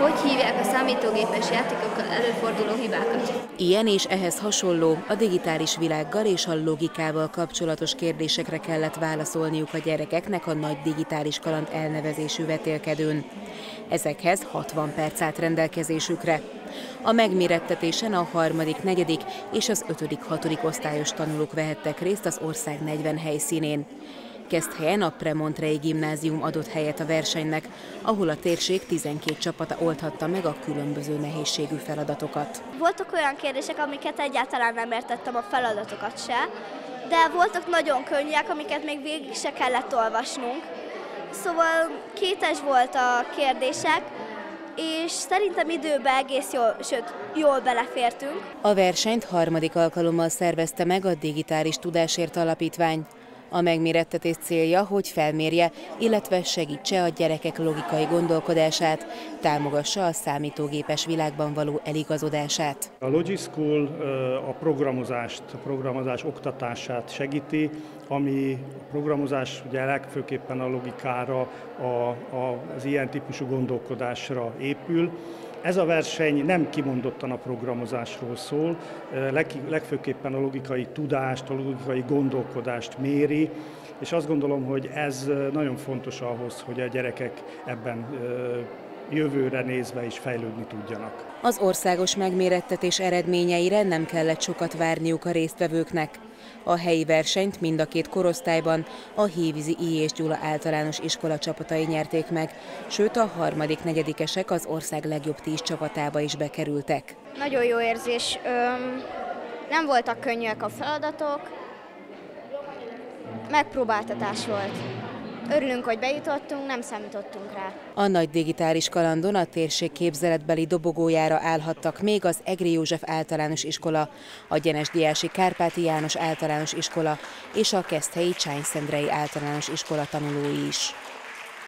Hogy hívják a számítógépes játékokkal előforduló hibákat? Ilyen és ehhez hasonló, a digitális világgal és a logikával kapcsolatos kérdésekre kellett válaszolniuk a gyerekeknek a Nagy Digitális Kaland elnevezésű vetélkedőn. Ezekhez 60 perc állt rendelkezésükre. A megmérettetésen a 3., 4. és az 5., 6. osztályos tanulók vehettek részt az ország 40 helyszínén. Keszthelyen a Premontrei Gimnázium adott helyet a versenynek, ahol a térség 12 csapata oldhatta meg a különböző nehézségű feladatokat. Voltak olyan kérdések, amiket egyáltalán nem értettem, a feladatokat se, de voltak nagyon könnyűek, amiket még végig se kellett olvasnunk. Szóval kétes volt a kérdések, és szerintem időben egész jól, sőt, jól belefértünk. A versenyt 3. alkalommal szervezte meg a Digitális Tudásért Alapítvány. A megmérettetés célja, hogy felmérje, illetve segítse a gyerekek logikai gondolkodását, támogassa a számítógépes világban való eligazodását. A Logi School a programozás oktatását segíti, ami a programozás ugye legfőképpen a logikára, az ilyen típusú gondolkodásra épül. Ez a verseny nem kimondottan a programozásról szól, legfőképpen a logikai tudást, a logikai gondolkodást méri, és azt gondolom, hogy ez nagyon fontos ahhoz, hogy a gyerekek ebben jövőre nézve is fejlődni tudjanak. Az országos megmérettetés eredményeire nem kellett sokat várniuk a résztvevőknek. A helyi versenyt mind a két korosztályban a Hévízi I. és Gyula általános iskola csapatai nyerték meg, sőt a 3., 4. az ország legjobb 10 csapatába is bekerültek. Nagyon jó érzés, nem voltak könnyűek a feladatok, megpróbáltatás volt. Örülünk, hogy bejutottunk, nem számítottunk rá. A Nagy Digitális Kalandon a térség képzeletbeli dobogójára állhattak még az Egri József általános iskola, a Gyenesdiási Kárpáti János általános iskola és a Keszthelyi Csányszendrei általános iskola tanulói is.